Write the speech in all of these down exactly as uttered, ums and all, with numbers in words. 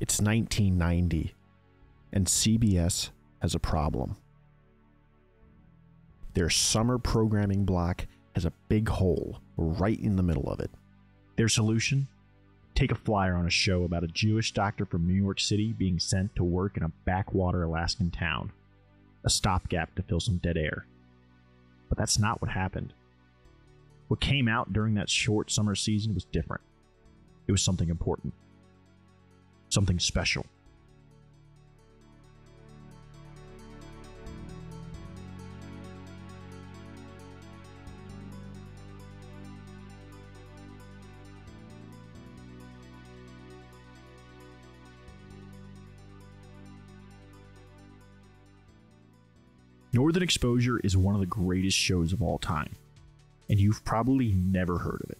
It's nineteen ninety, and C B S has a problem. Their summer programming block has a big hole right in the middle of it. Their solution? Take a flyer on a show about a Jewish doctor from New York City being sent to work in a backwater Alaskan town. A stopgap to fill some dead air. But that's not what happened. What came out during that short summer season was different. It was something important. Something special. Northern Exposure is one of the greatest shows of all time, and you've probably never heard of it.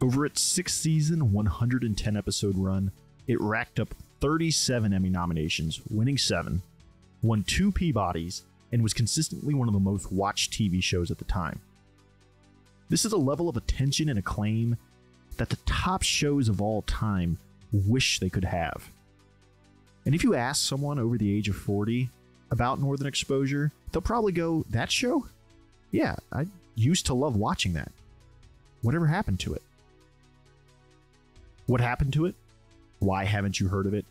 Over its sixth season, one hundred ten episode run, it racked up thirty-seven Emmy nominations, winning seven, won two Peabodys, and was consistently one of the most watched T V shows at the time. This is a level of attention and acclaim that the top shows of all time wish they could have. And if you ask someone over the age of forty, about Northern Exposure, they'll probably go, that show? Yeah, I used to love watching that. Whatever happened to it? What happened to it? Why haven't you heard of it?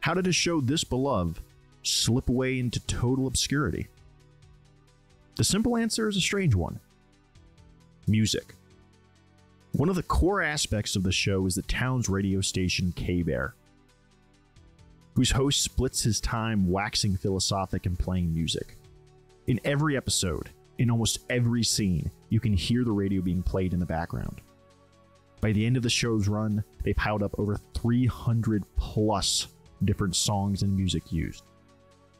How did a show this beloved slip away into total obscurity? The simple answer is a strange one. Music. One of the core aspects of the show is the town's radio station, K-Bear, whose host splits his time waxing philosophic and playing music. In every episode, in almost every scene, you can hear the radio being played in the background. By the end of the show's run, they piled up over three hundred plus different songs and music used.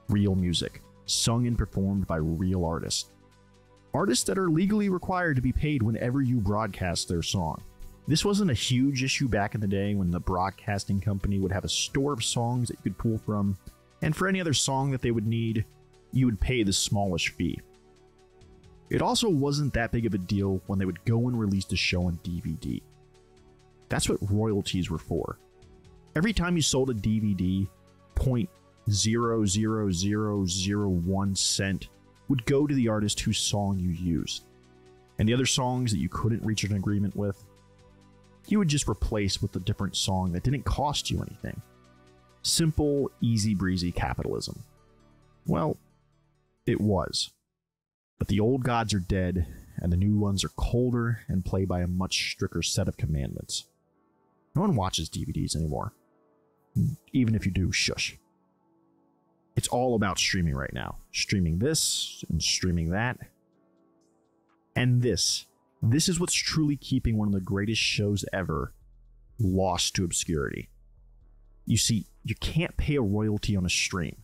Real music, sung and performed by real artists. Artists that are legally required to be paid whenever you broadcast their song. This wasn't a huge issue back in the day when the broadcasting company would have a store of songs that you could pull from, and for any other song that they would need, you would pay the smallish fee. It also wasn't that big of a deal when they would go and release the show on D V D. That's what royalties were for. Every time you sold a D V D, zero point zero zero zero zero one cent would go to the artist whose song you used, and the other songs that you couldn't reach an agreement with, you would just replace with a different song that didn't cost you anything. Simple, easy-breezy capitalism. Well, it was. But the old gods are dead, and the new ones are colder and play by a much stricter set of commandments. No one watches D V Ds anymore. Even if you do, shush. It's all about streaming right now. Streaming this, and streaming that. And this. This is what's truly keeping one of the greatest shows ever lost to obscurity. You see, you can't pay a royalty on a stream,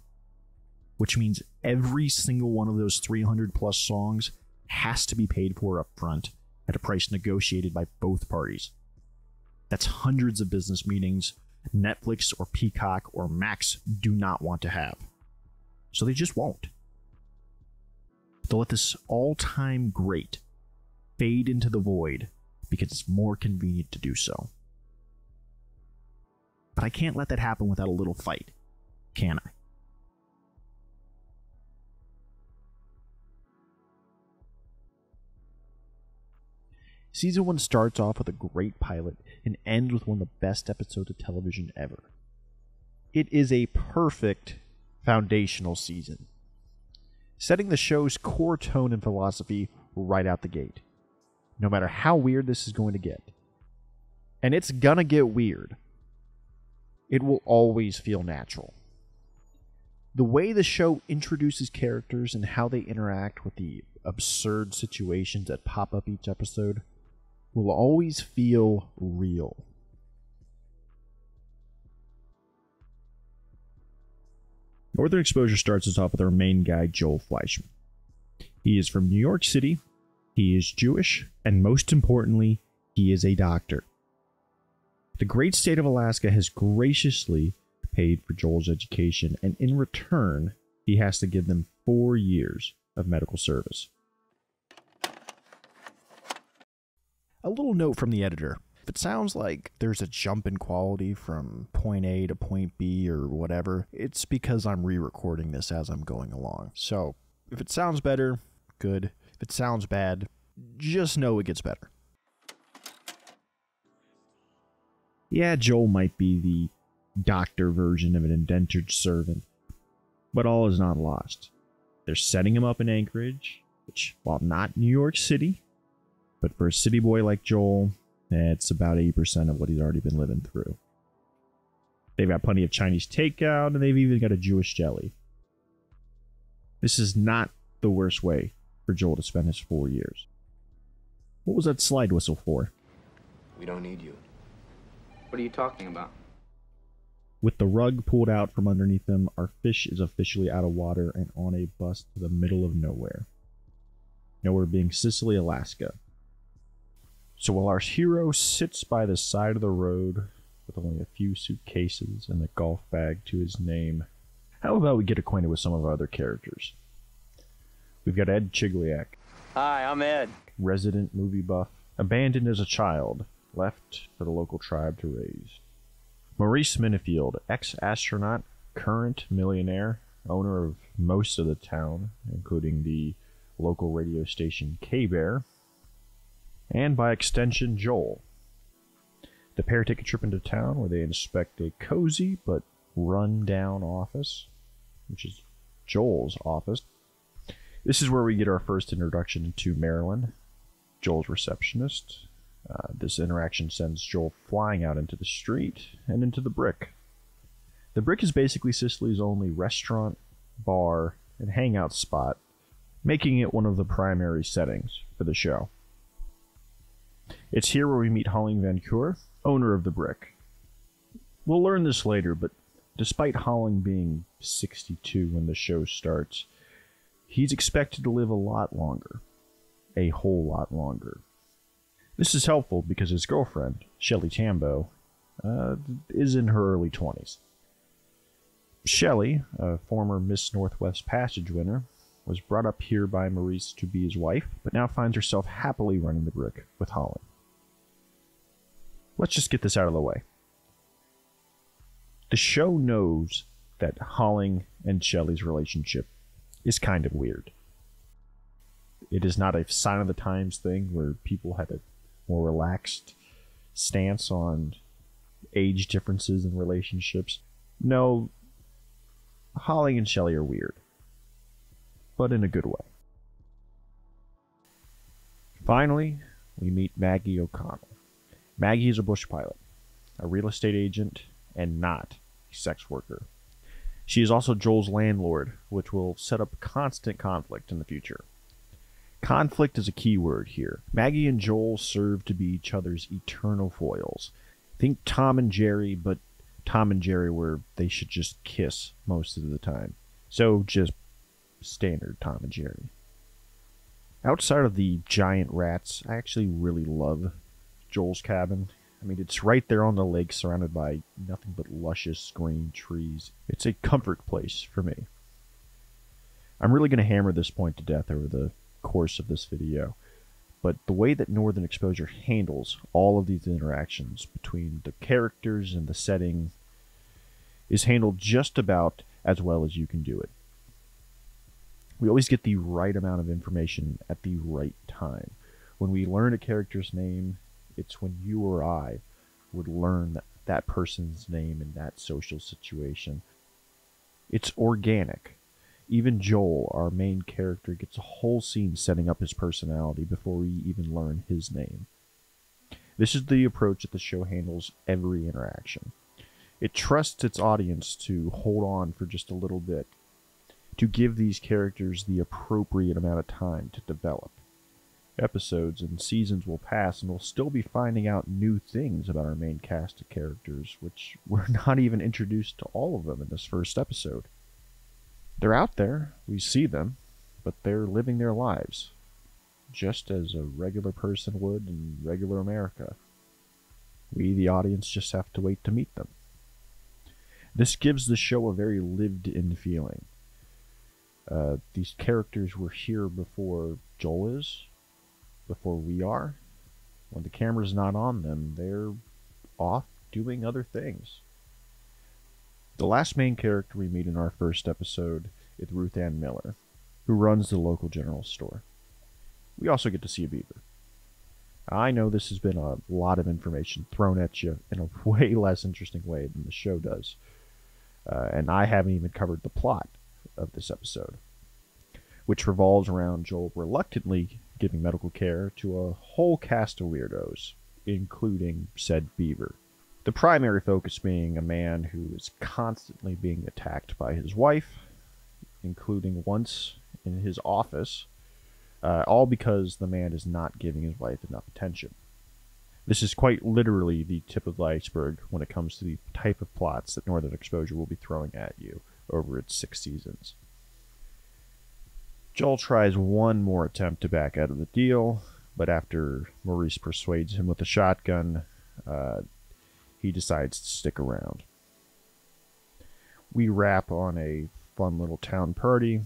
which means every single one of those three hundred plus songs has to be paid for up front at a price negotiated by both parties. That's hundreds of business meetings Netflix or Peacock or Max do not want to have. So they just won't. They'll let this all-time great fade into the void because it's more convenient to do so. But I can't let that happen without a little fight, can I? Season one starts off with a great pilot and ends with one of the best episodes of television ever. It is a perfect foundational season, setting the show's core tone and philosophy right out the gate. No matter how weird this is going to get. And it's gonna get weird. It will always feel natural. The way the show introduces characters and how they interact with the absurd situations that pop up each episode will always feel real. Northern Exposure starts us off with our main guy, Joel Fleischman. He is from New York City. He is Jewish, and most importantly, he is a doctor. The great state of Alaska has graciously paid for Joel's education, and in return, he has to give them four years of medical service. A little note from the editor. If it sounds like there's a jump in quality from point A to point B or whatever, it's because I'm re-recording this as I'm going along. So if it sounds better, good. If it sounds bad, just know it gets better. Yeah, Joel might be the doctor version of an indentured servant, but all is not lost. They're setting him up in Anchorage, which, while not New York City, but for a city boy like Joel, it's about eighty percent of what he's already been living through. They've got plenty of Chinese takeout, and they've even got a Jewish deli. This is not the worst way for Joel to spend his four years. What was that slide whistle for? We don't need you. What are you talking about? With the rug pulled out from underneath them, our fish is officially out of water and on a bus to the middle of nowhere. Nowhere being Sicily, Alaska. So while our hero sits by the side of the road with only a few suitcases and a golf bag to his name, how about we get acquainted with some of our other characters? We've got Ed Chigliak. Hi, I'm Ed. Resident movie buff, abandoned as a child, left for the local tribe to raise. Maurice Minifield, ex-astronaut, current millionaire, owner of most of the town, including the local radio station K-Bear, and by extension, Joel. The pair take a trip into town where they inspect a cozy but run-down office, which is Joel's office. This is where we get our first introduction to Marilyn, Joel's receptionist. Uh, this interaction sends Joel flying out into the street and into the Brick. The Brick is basically Sicily's only restaurant, bar, and hangout spot, making it one of the primary settings for the show. It's here where we meet Holling Van Keur, owner of the Brick. We'll learn this later, but despite Holling being sixty-two when the show starts, he's expected to live a lot longer. A whole lot longer. This is helpful because his girlfriend, Shelley Tambo, uh, is in her early twenties. Shelley, a former Miss Northwest Passage winner, was brought up here by Maurice to be his wife, but now finds herself happily running the Brick with Holland. Let's just get this out of the way. The show knows that Holling and Shelley's relationship is kind of weird. It is not a sign of the times thing where people had a more relaxed stance on age differences in relationships. No, Holling and Shelley are weird, but in a good way. Finally, we meet Maggie O'Connell. Maggie is a bush pilot, a real estate agent, and not a sex worker. She is also Joel's landlord, which will set up constant conflict in the future. Conflict is a key word here. Maggie and Joel serve to be each other's eternal foils. Think Tom and Jerry, but Tom and Jerry where they should just kiss most of the time. So just standard Tom and Jerry. Outside of the giant rats, I actually really love Joel's cabin. I mean, it's right there on the lake surrounded by nothing but luscious green trees. It's a comfort place for me. I'm really going to hammer this point to death over the course of this video, but the way that Northern Exposure handles all of these interactions between the characters and the setting is handled just about as well as you can do it. We always get the right amount of information at the right time. When we learn a character's name, it's when you or I would learn that, that person's name in that social situation. It's organic. Even Joel, our main character, gets a whole scene setting up his personality before we even learn his name. This is the approach that the show handles every interaction. It trusts its audience to hold on for just a little bit, to give these characters the appropriate amount of time to develop. Episodes and seasons will pass and we'll still be finding out new things about our main cast of characters, which we're not even introduced to all of them in this first episode. They're out there, we see them, but they're living their lives, just as a regular person would in regular America. We, the audience, just have to wait to meet them. This gives the show a very lived-in feeling. Uh, these characters were here before Joel is, before we are, When the camera's not on them, they're off doing other things. The last main character we meet in our first episode is Ruth Ann Miller, who runs the local general store. We also get to see a beaver. I know this has been a lot of information thrown at you in a way less interesting way than the show does, uh, and I haven't even covered the plot of this episode, which revolves around Joel reluctantly giving medical care to a whole cast of weirdos, including said beaver. The primary focus being a man who is constantly being attacked by his wife, including once in his office, uh, all because the man is not giving his wife enough attention. This is quite literally the tip of the iceberg when it comes to the type of plots that Northern Exposure will be throwing at you over its six seasons. Joel tries one more attempt to back out of the deal, but after Maurice persuades him with a shotgun, uh, he decides to stick around. We wrap on a fun little town party,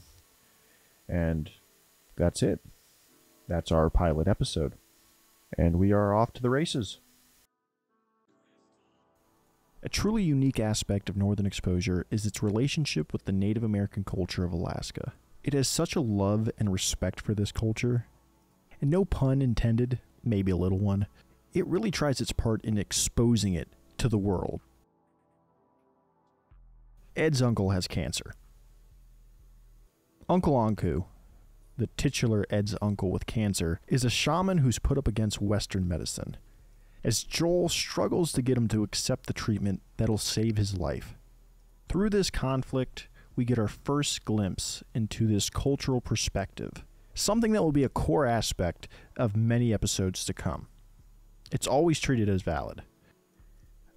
and that's it. That's our pilot episode, and we are off to the races. A truly unique aspect of Northern Exposure is its relationship with the Native American culture of Alaska. It has such a love and respect for this culture, and no pun intended, maybe a little one, it really tries its part in exposing it to the world. Ed's uncle has cancer. Uncle Anku, the titular Ed's uncle with cancer, is a shaman who's put up against Western medicine, as Joel struggles to get him to accept the treatment that'll save his life. Through this conflict, we get our first glimpse into this cultural perspective, something that will be a core aspect of many episodes to come. It's always treated as valid,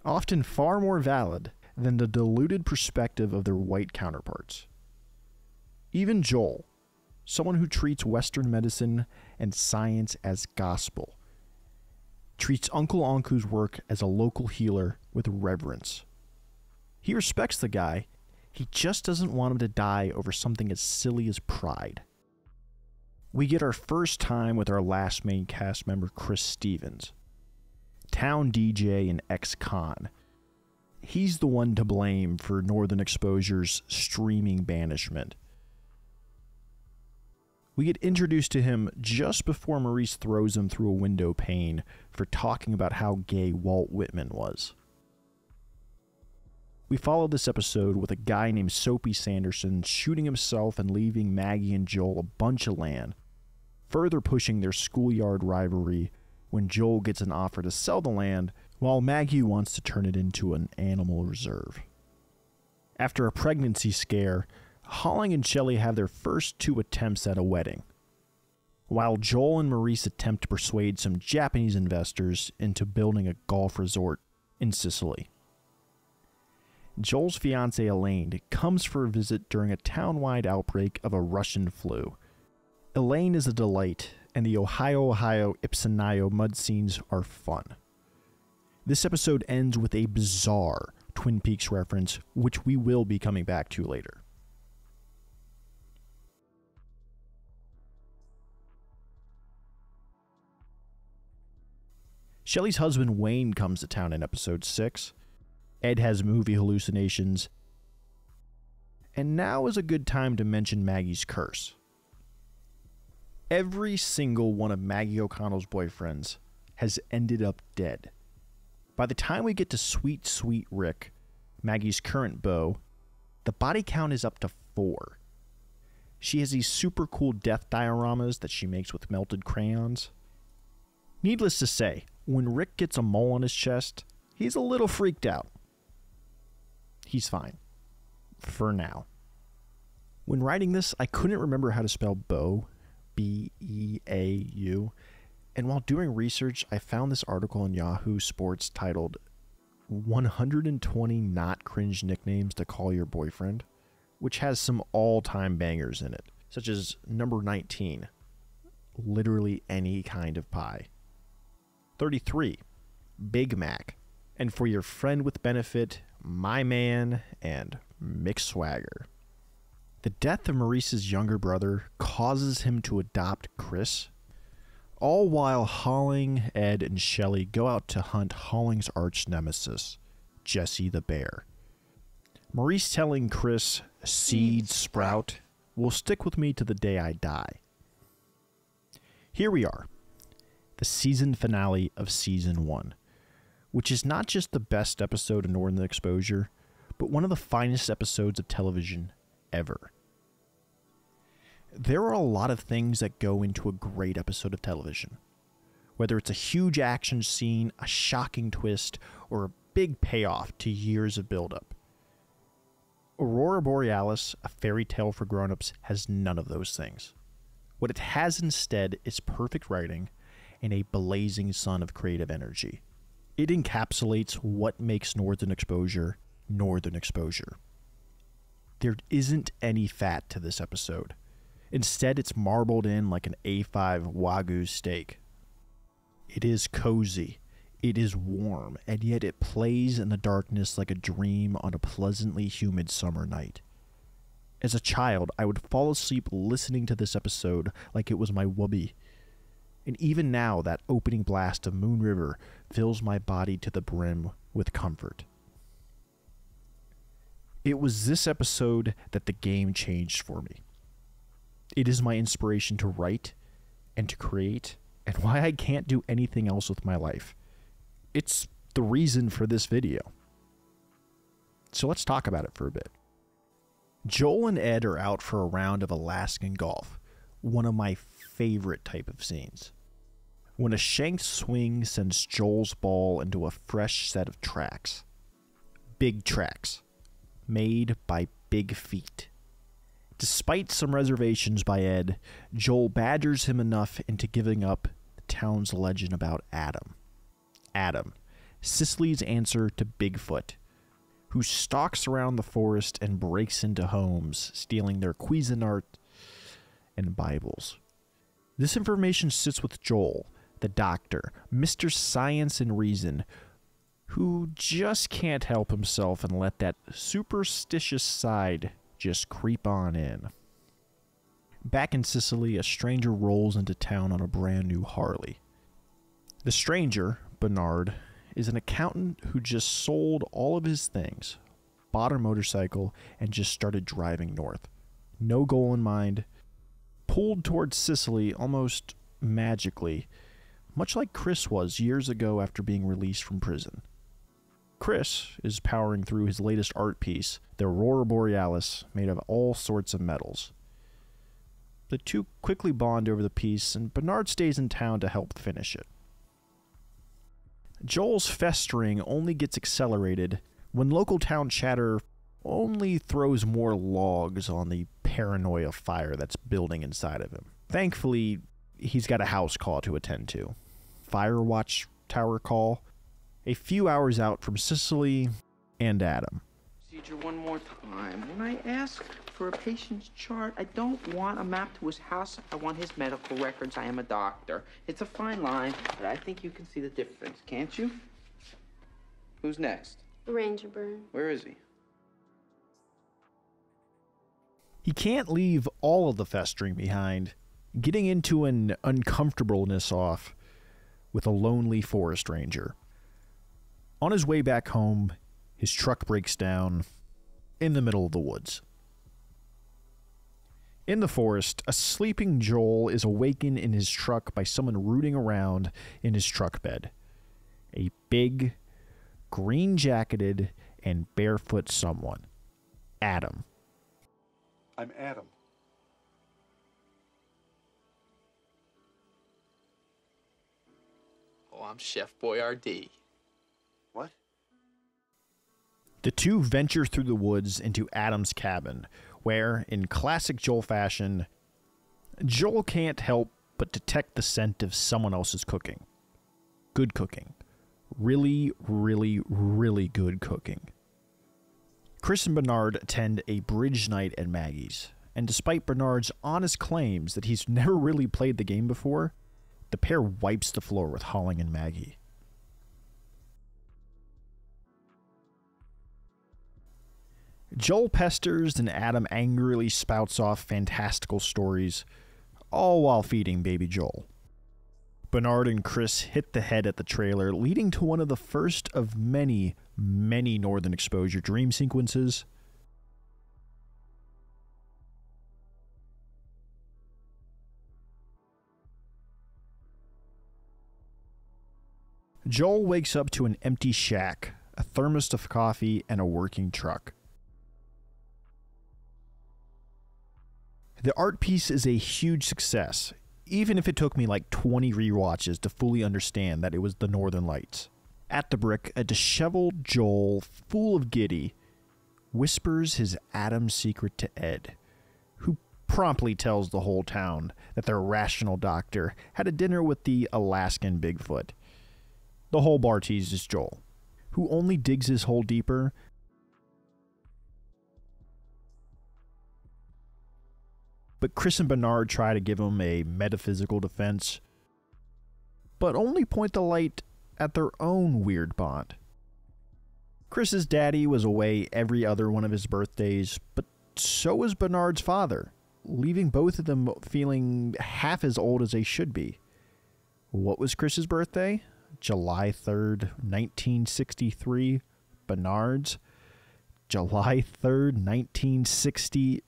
often far more valid than the diluted perspective of their white counterparts. Even Joel, someone who treats Western medicine and science as gospel, treats Uncle Anku's work as a local healer with reverence. He respects the guy, he just doesn't want him to die over something as silly as pride. We get our first time with our last main cast member, Chris Stevens, town D J and ex-con. He's the one to blame for Northern Exposure's streaming banishment. We get introduced to him just before Maurice throws him through a window pane for talking about how gay Walt Whitman was. We follow this episode with a guy named Soapy Sanderson shooting himself and leaving Maggie and Joel a bunch of land, further pushing their schoolyard rivalry when Joel gets an offer to sell the land, while Maggie wants to turn it into an animal reserve. After a pregnancy scare, Holling and Shelley have their first two attempts at a wedding, while Joel and Maurice attempt to persuade some Japanese investors into building a golf resort in Sicily. Joel's fiancée Elaine comes for a visit during a town-wide outbreak of a Russian flu. Elaine is a delight, and the Ohio, Ohio, Ipsinayo mud scenes are fun. This episode ends with a bizarre Twin Peaks reference, which we will be coming back to later. Shelley's husband Wayne comes to town in episode six, Ed has movie hallucinations, and now is a good time to mention Maggie's curse. Every single one of Maggie O'Connell's boyfriends has ended up dead. By the time we get to Sweet Sweet Rick, Maggie's current beau, the body count is up to four. She has these super cool death dioramas that she makes with melted crayons. Needless to say, when Rick gets a mole on his chest, he's a little freaked out. He's fine. For now. When writing this, I couldn't remember how to spell beau, B E A U, and while doing research, I found this article in Yahoo Sports titled one hundred twenty Not Cringe Nicknames to Call Your Boyfriend, which has some all-time bangers in it, such as number nineteen, literally any kind of pie, thirty-three, Big Mac, and for your friend with benefit, my man, and Mick Swagger. The death of Maurice's younger brother causes him to adopt Chris, all while Holling, Ed, and Shelley go out to hunt Holling's arch nemesis, Jesse the Bear. Maurice telling Chris, "Seed sprout, will stick with me to the day I die." Here we are, the season finale of season one, which is not just the best episode of Northern Exposure, but one of the finest episodes of television ever. There are a lot of things that go into a great episode of television, whether it's a huge action scene, a shocking twist, or a big payoff to years of buildup. Aurora Borealis, a fairy tale for grown-ups, has none of those things. What it has instead is perfect writing and a blazing sun of creative energy. It encapsulates what makes Northern Exposure Northern Exposure. There isn't any fat to this episode. Instead, it's marbled in like an A five Wagyu steak. It is cozy, it is warm, and yet it plays in the darkness like a dream on a pleasantly humid summer night. As a child, I would fall asleep listening to this episode like it was my wubby. And even now, that opening blast of Moon River fills my body to the brim with comfort. It was this episode that the game changed for me. It is my inspiration to write and to create, and why I can't do anything else with my life. It's the reason for this video. So let's talk about it for a bit. Joel and Ed are out for a round of Alaskan golf, one of my favorite type of scenes, when a shanked swing sends Joel's ball into a fresh set of tracks. Big tracks, made by big feet. Despite some reservations by Ed, Joel badgers him enough into giving up the town's legend about Adam. Adam, Sicily's answer to Bigfoot, who stalks around the forest and breaks into homes, stealing their Cuisinart and Bibles. This information sits with Joel, the doctor, Mister Science and Reason, who just can't help himself and let that superstitious side just creep on in. Back in Sicily, a stranger rolls into town on a brand new Harley. The stranger, Bernard, is an accountant who just sold all of his things, bought a motorcycle, and just started driving north. No goal in mind, pulled towards Sicily almost magically, much like Chris was years ago after being released from prison. Chris is powering through his latest art piece, the Aurora Borealis, made of all sorts of metals. The two quickly bond over the piece, and Bernard stays in town to help finish it. Joel's festering only gets accelerated when local town chatter only throws more logs on the paranoia fire that's building inside of him. Thankfully, he's got a house call to attend to. Fire watch tower call. A few hours out from Sicily and Adam. Procedure one more time. When I ask for a patient's chart, I don't want a map to his house. I want his medical records. I am a doctor. It's a fine line, but I think you can see the difference, can't you? Who's next? Ranger Burn. Where is he? He can't leave all of the festering behind, getting into an uncomfortableness off with a lonely forest ranger. On his way back home, his truck breaks down in the middle of the woods. In the forest, a sleeping Joel is awakened in his truck by someone rooting around in his truck bed. A big, green-jacketed, and barefoot someone. Adam. I'm Adam. Oh, I'm Chef Boyardee. What? The two venture through the woods into Adam's cabin, where, in classic Joel fashion, Joel can't help but detect the scent of someone else's cooking. Good cooking. Really, really, really good cooking. Chris and Bernard attend a bridge night at Maggie's, and despite Bernard's honest claims that he's never really played the game before, the pair wipes the floor with Holling and Maggie. Joel pesters and Adam angrily spouts off fantastical stories, all while feeding baby Joel. Bernard and Chris hit the head at the trailer, leading to one of the first of many, many Northern Exposure dream sequences. Joel wakes up to an empty shack, a thermos of coffee, and a working truck. The art piece is a huge success, even if it took me like twenty rewatches to fully understand that it was the Northern Lights. At the brick, a disheveled Joel, full of giddy, whispers his Adam's secret to Ed, who promptly tells the whole town that their rational doctor had a dinner with the Alaskan Bigfoot. The whole bar teases Joel, who only digs his hole deeper. But Chris and Bernard try to give him a metaphysical defense, but only point the light at their own weird bond. Chris's daddy was away every other one of his birthdays, but so was Bernard's father, leaving both of them feeling half as old as they should be. What was Chris's birthday? July third, nineteen sixty-three, Bernard's. July third, nineteen sixty.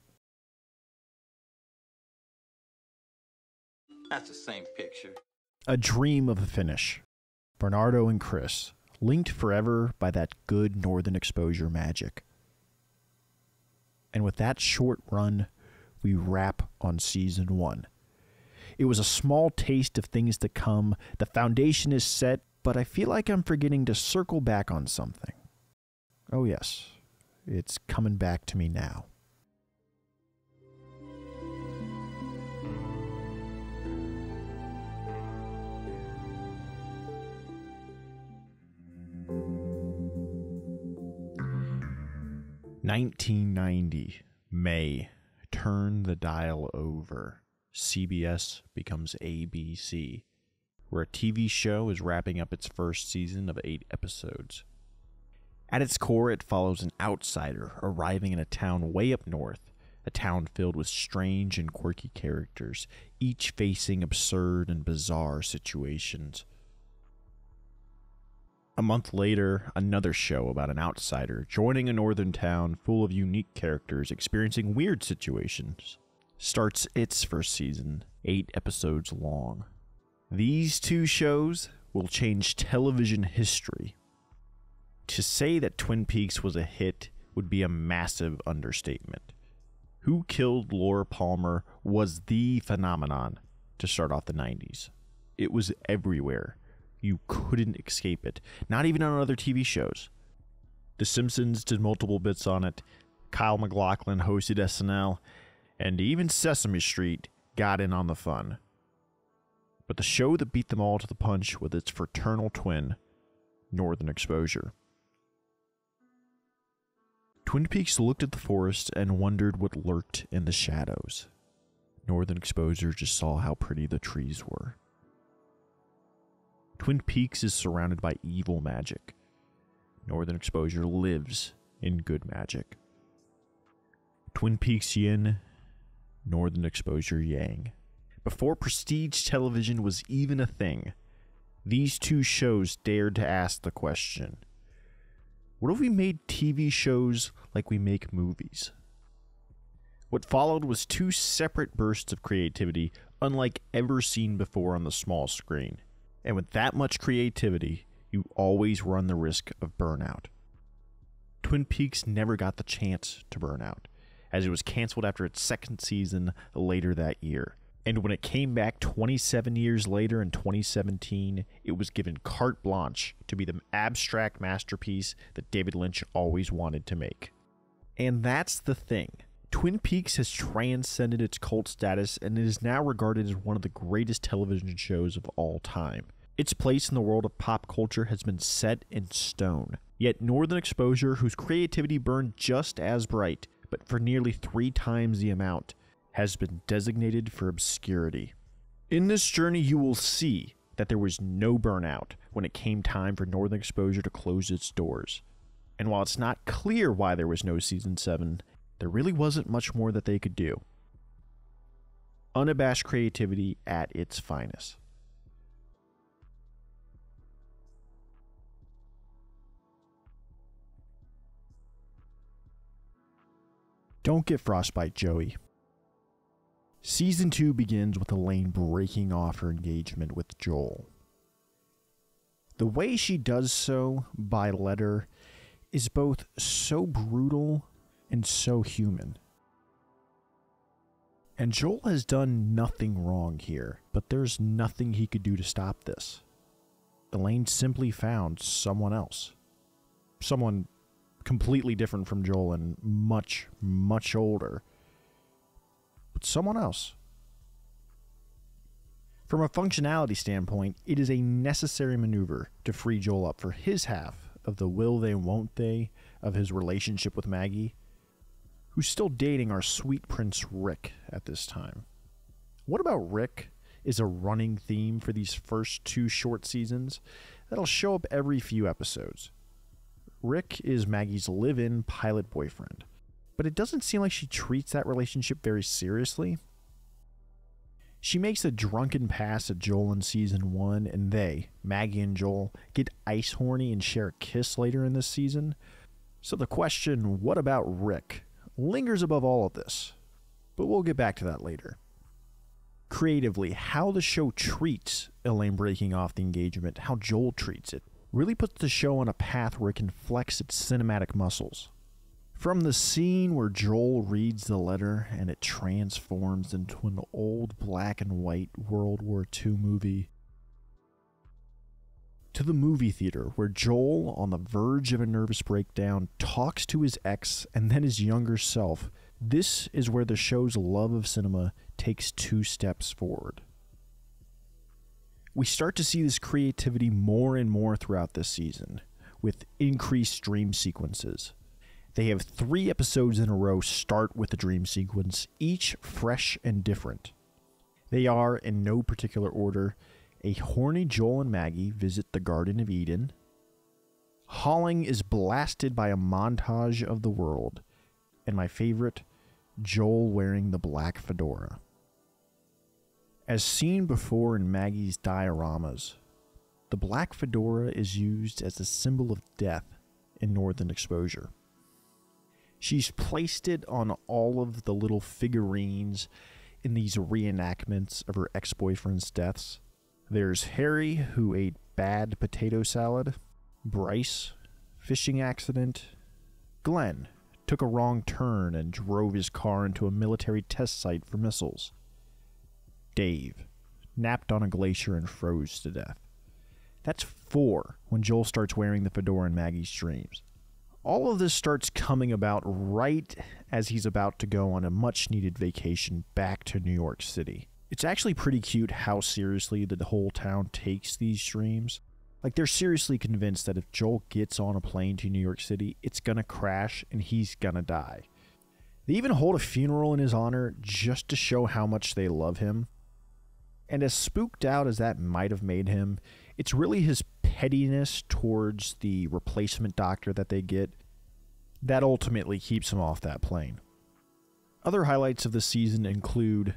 That's the same picture. A dream of a finish. Bernardo and Chris, linked forever by that good Northern Exposure magic. And with that short run, we wrap on season one. It was a small taste of things to come. The foundation is set, but I feel like I'm forgetting to circle back on something. Oh yes, it's coming back to me now. nineteen ninety, May, turn the dial over. C B S becomes A B C, where a T V show is wrapping up its first season of eight episodes. At its core, it follows an outsider arriving in a town way up north, a town filled with strange and quirky characters, each facing absurd and bizarre situations. A month later, another show about an outsider joining a northern town full of unique characters experiencing weird situations starts its first season, eight episodes long. These two shows will change television history. To say that Twin Peaks was a hit would be a massive understatement. Who Killed Laura Palmer was the phenomenon to start off the nineties. It was everywhere. You couldn't escape it, not even on other T V shows. The Simpsons did multiple bits on it, Kyle MacLachlan hosted S N L, and even Sesame Street got in on the fun. But the show that beat them all to the punch was its fraternal twin, Northern Exposure. Twin Peaks looked at the forest and wondered what lurked in the shadows. Northern Exposure just saw how pretty the trees were. Twin Peaks is surrounded by evil magic. Northern Exposure lives in good magic. Twin Peaks yin, Northern Exposure yang. Before prestige television was even a thing, these two shows dared to ask the question, what if we made T V shows like we make movies? What followed was two separate bursts of creativity unlike ever seen before on the small screen. And with that much creativity, you always run the risk of burnout. Twin Peaks never got the chance to burn out, as it was canceled after its second season later that year. And when it came back twenty-seven years later in twenty seventeen, it was given carte blanche to be the abstract masterpiece that David Lynch always wanted to make. And that's the thing. Twin Peaks has transcended its cult status and it is now regarded as one of the greatest television shows of all time. Its place in the world of pop culture has been set in stone. Yet Northern Exposure, whose creativity burned just as bright, but for nearly three times the amount, has been designated for obscurity. In this journey, you will see that there was no burnout when it came time for Northern Exposure to close its doors. And while it's not clear why there was no season seven, there really wasn't much more that they could do. Unabashed creativity at its finest. Don't get frostbite, Joey. Season two begins with Elaine breaking off her engagement with Joel. The way she does so, by letter, is both so brutal and so human. And Joel has done nothing wrong here, but there's nothing he could do to stop this. Elaine simply found someone else. Someone completely different from Joel and much, much older. But someone else. From a functionality standpoint, it is a necessary maneuver to free Joel up for his half of the will they won't they of his relationship with Maggie, who's still dating our sweet prince Rick at this time. What about Rick is a running theme for these first two short seasons that'll show up every few episodes. Rick is Maggie's live-in pilot boyfriend, but it doesn't seem like she treats that relationship very seriously. She makes a drunken pass at Joel in season one, and they, Maggie and Joel, get ice horny and share a kiss later in this season. So the question, what about Rick, lingers above all of this, but we'll get back to that later. Creatively, how the show treats Elaine breaking off the engagement, how Joel treats it, really puts the show on a path where it can flex its cinematic muscles. From the scene where Joel reads the letter and it transforms into an old black and white World War Two movie, to the movie theater where Joel, on the verge of a nervous breakdown, talks to his ex and then his younger self, this is where the show's love of cinema takes two steps forward. We start to see this creativity more and more throughout this season, with increased dream sequences. They have three episodes in a row start with a dream sequence, each fresh and different. They are, in no particular order, a horny Joel and Maggie visit the Garden of Eden, Holling is blasted by a montage of the world, and my favorite, Joel wearing the black fedora. As seen before in Maggie's dioramas, the black fedora is used as a symbol of death in Northern Exposure. She's placed it on all of the little figurines in these reenactments of her ex-boyfriend's deaths. There's Harry, who ate bad potato salad, Bryce, fishing accident, Glenn, took a wrong turn and drove his car into a military test site for missiles, Dave, napped on a glacier and froze to death. That's four when Joel starts wearing the fedora in Maggie's dreams. All of this starts coming about right as he's about to go on a much-needed vacation back to New York City. It's actually pretty cute how seriously the whole town takes these dreams. Like, they're seriously convinced that if Joel gets on a plane to New York City, it's gonna crash and he's gonna die. They even hold a funeral in his honor just to show how much they love him. And as spooked out as that might have made him, it's really his pettiness towards the replacement doctor that they get that ultimately keeps him off that plane. Other highlights of the season include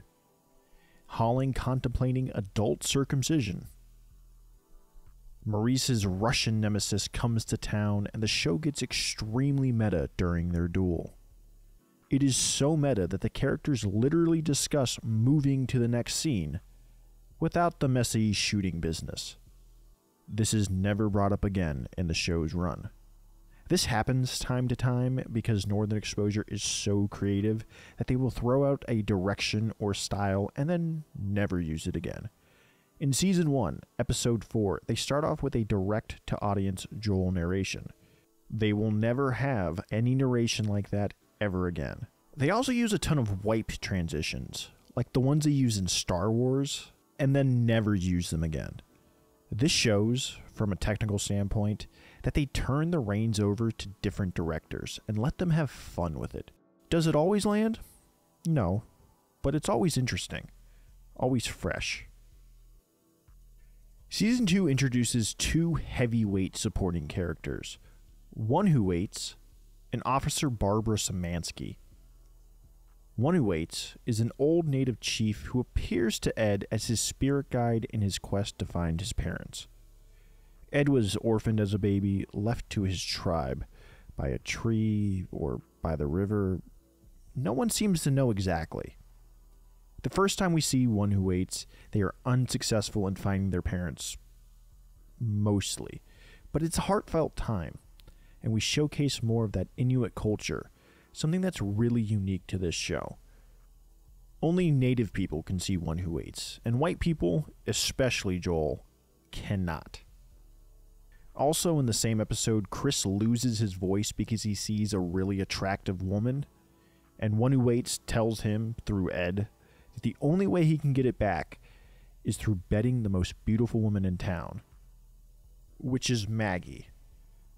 Holling contemplating adult circumcision, Maurice's Russian nemesis comes to town, and the show gets extremely meta during their duel. It is so meta that the characters literally discuss moving to the next scene without the messy shooting business. This is never brought up again in the show's run. This happens time to time because Northern Exposure is so creative that they will throw out a direction or style and then never use it again. In Season one, Episode four, they start off with a direct-to-audience Joel narration. They will never have any narration like that ever again. They also use a ton of wipe transitions, like the ones they use in Star Wars, and then never use them again. This shows, from a technical standpoint, that they turn the reins over to different directors and let them have fun with it. Does it always land? No, but it's always interesting, always fresh. Season two introduces two heavyweight supporting characters, One Who Waits and Officer Barbara Szymanski. One Who Waits is an old native chief who appears to Ed as his spirit guide in his quest to find his parents. Ed was orphaned as a baby, left to his tribe, by a tree or by the river, no one seems to know exactly. The first time we see One Who Waits, they are unsuccessful in finding their parents, mostly. But it's a heartfelt time, and we showcase more of that Inuit culture, something that's really unique to this show. Only Native people can see One Who Waits, and white people, especially Joel, cannot. Also in the same episode, Chris loses his voice because he sees a really attractive woman, and One Who Waits tells him, through Ed, that the only way he can get it back is through bedding the most beautiful woman in town, which is Maggie,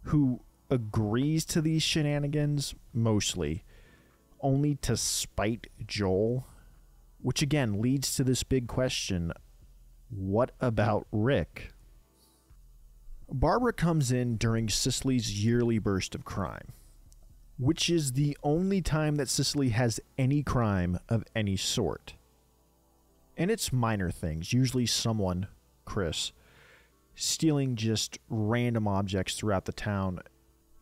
who agrees to these shenanigans, mostly, only to spite Joel, which again leads to this big question, what about Rick? Barbara comes in during Cicely's yearly burst of crime, which is the only time that Cicely has any crime of any sort. And it's minor things, usually someone, Chris, stealing just random objects throughout the town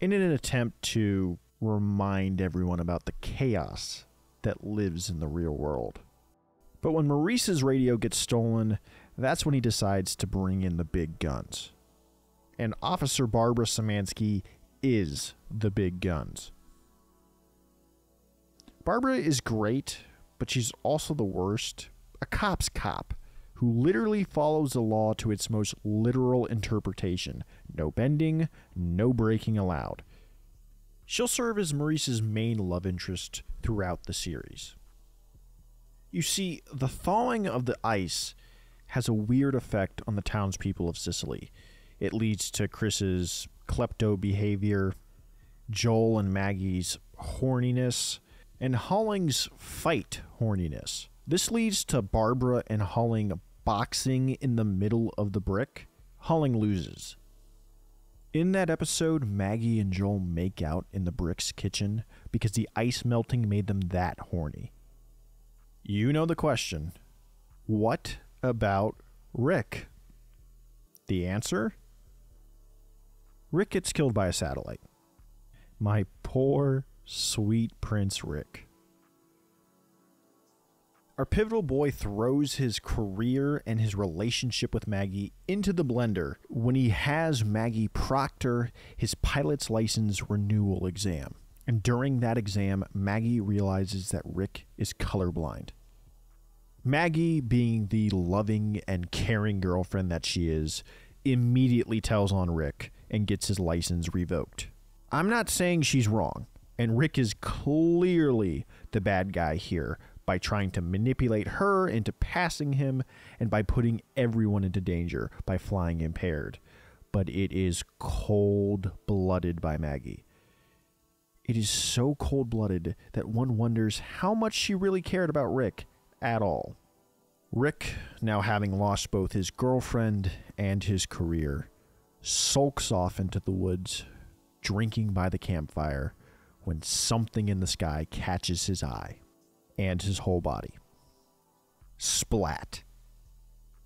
in an attempt to remind everyone about the chaos that lives in the real world. But when Maurice's radio gets stolen, that's when he decides to bring in the big guns. And Officer Barbara Szymanski is the big guns. Barbara is great, but she's also the worst. A cop's cop who literally follows the law to its most literal interpretation. No bending, no breaking allowed. She'll serve as Maurice's main love interest throughout the series. You see, the thawing of the ice has a weird effect on the townspeople of Sicily. It leads to Chris's klepto behavior, Joel and Maggie's horniness, and Holling's fight horniness. This leads to Barbara and Holling boxing in the middle of the brick. Holling loses. In that episode, Maggie and Joel make out in the brick's kitchen because the ice melting made them that horny. You know the question. What about Rick? The answer? Rick gets killed by a satellite. My poor, sweet Prince Rick. Our pivotal boy throws his career and his relationship with Maggie into the blender when he has Maggie proctor his pilot's license renewal exam. And during that exam, Maggie realizes that Rick is colorblind. Maggie, being the loving and caring girlfriend that she is, immediately tells on Rick and gets his license revoked. I'm not saying she's wrong, and Rick is clearly the bad guy here, by trying to manipulate her into passing him, and by putting everyone into danger by flying impaired. But it is cold-blooded by Maggie. It is so cold-blooded that one wonders how much she really cared about Rick at all. Rick, now having lost both his girlfriend and his career, sulks off into the woods, drinking by the campfire, when something in the sky catches his eye. And his whole body. Splat.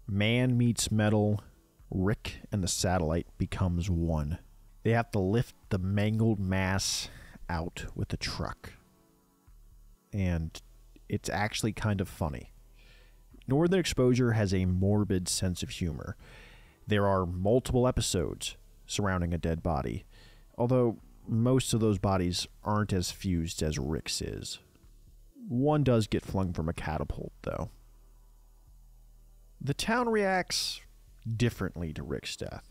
Man meets metal. Rick and the satellite becomes one. They have to lift the mangled mass out with a truck. And it's actually kind of funny. Northern Exposure has a morbid sense of humor. There are multiple episodes surrounding a dead body, although most of those bodies aren't as fused as Rick's is. One does get flung from a catapult, though. The town reacts differently to Rick's death.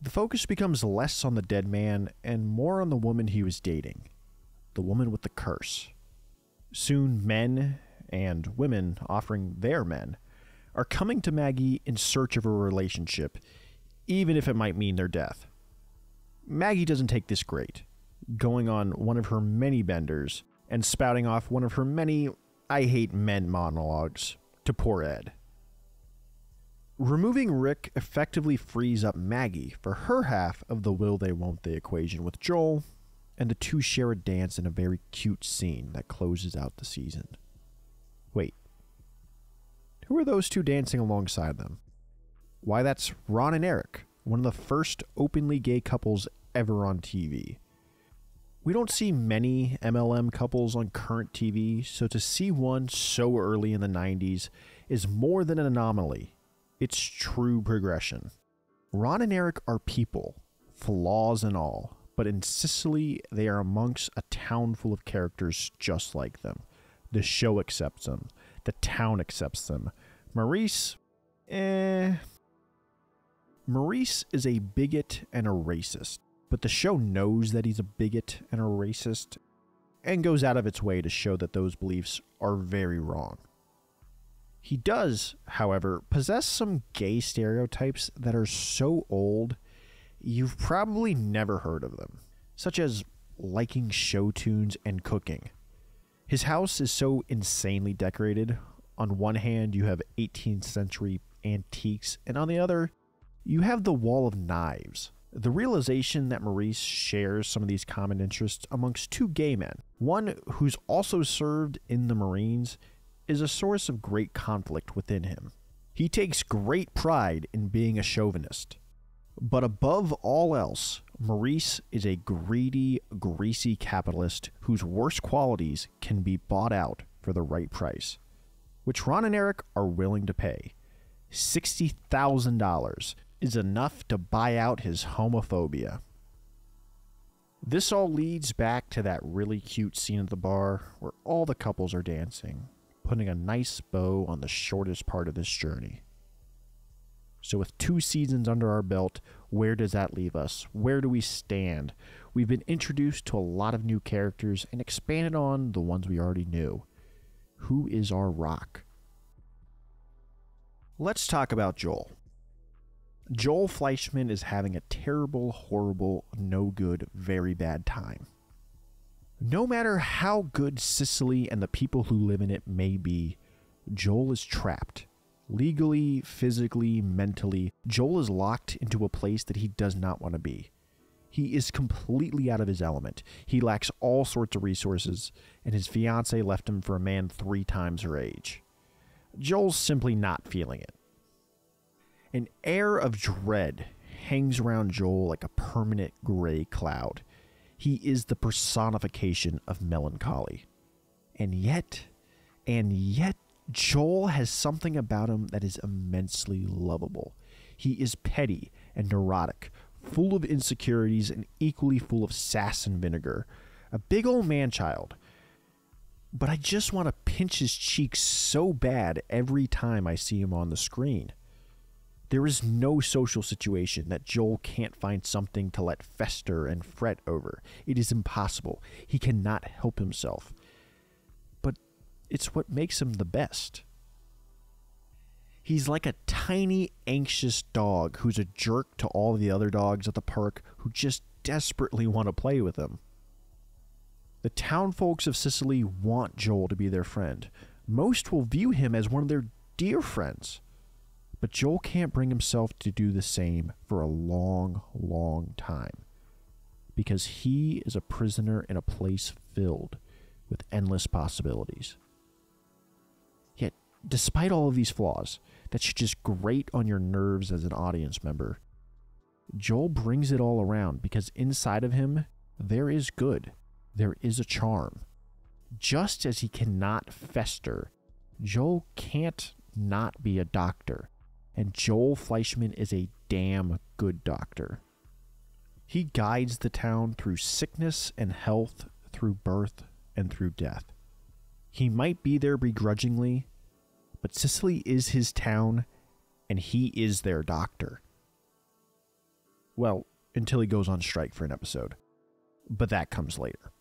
The focus becomes less on the dead man and more on the woman he was dating, the woman with the curse. Soon, men and women offering their men are coming to Maggie in search of a relationship, even if it might mean their death. Maggie doesn't take this great, going on one of her many benders and spouting off one of her many I hate men monologues to poor Ed. Removing Rick effectively frees up Maggie for her half of the will they won't they equation with Joel, and the two share a dance in a very cute scene that closes out the season. Wait, who are those two dancing alongside them? Why, that's Ron and Eric, one of the first openly gay couples ever on T V. We don't see many M L M couples on current T V, so to see one so early in the nineties is more than an anomaly. It's true progression. Ron and Eric are people, flaws and all, but in Sicily they are amongst a town full of characters just like them. The show accepts them. The town accepts them. Maurice, eh... Maurice is a bigot and a racist, but the show knows that he's a bigot and a racist and goes out of its way to show that those beliefs are very wrong. He does, however, possess some gay stereotypes that are so old you've probably never heard of them, such as liking show tunes and cooking. His house is so insanely decorated. On one hand, you have eighteenth century antiques, and on the other, you have the wall of knives. The realization that Maurice shares some of these common interests amongst two gay men, one who's also served in the Marines, is a source of great conflict within him. He takes great pride in being a chauvinist. But above all else, Maurice is a greedy, greasy capitalist whose worst qualities can be bought out for the right price, which Ron and Eric are willing to pay. sixty thousand dollars is enough to buy out his homophobia. This all leads back to that really cute scene at the bar where all the couples are dancing, putting a nice bow on the shortest part of this journey. So with two seasons under our belt, where does that leave us? Where do we stand? We've been introduced to a lot of new characters and expanded on the ones we already knew. Who is our rock? Let's talk about Joel. Joel Fleischman is having a terrible, horrible, no good, very bad time. No matter how good Sicily and the people who live in it may be, Joel is trapped. Legally, physically, mentally, Joel is locked into a place that he does not want to be. He is completely out of his element. He lacks all sorts of resources, and his fiancée left him for a man three times her age. Joel's simply not feeling it. An air of dread hangs around Joel like a permanent gray cloud. He is the personification of melancholy. And yet, and yet, Joel has something about him that is immensely lovable. He is petty and neurotic, full of insecurities and equally full of sass and vinegar. A big old man-child. But I just want to pinch his cheeks so bad every time I see him on the screen. There is no social situation that Joel can't find something to let fester and fret over. It is impossible. He cannot help himself. But it's what makes him the best. He's like a tiny, anxious dog who's a jerk to all the other dogs at the park who just desperately want to play with him. The townfolks of Sicily want Joel to be their friend. Most will view him as one of their dear friends. But Joel can't bring himself to do the same for a long, long time. Because he is a prisoner in a place filled with endless possibilities. Yet, despite all of these flaws that should just grate on your nerves as an audience member, Joel brings it all around because inside of him, there is good. There is a charm. Just as he cannot fester, Joel can't not be a doctor, and Joel Fleischman is a damn good doctor. He guides the town through sickness and health, through birth and through death. He might be there begrudgingly, but Sicily is his town, and he is their doctor. Well, until he goes on strike for an episode, but that comes later.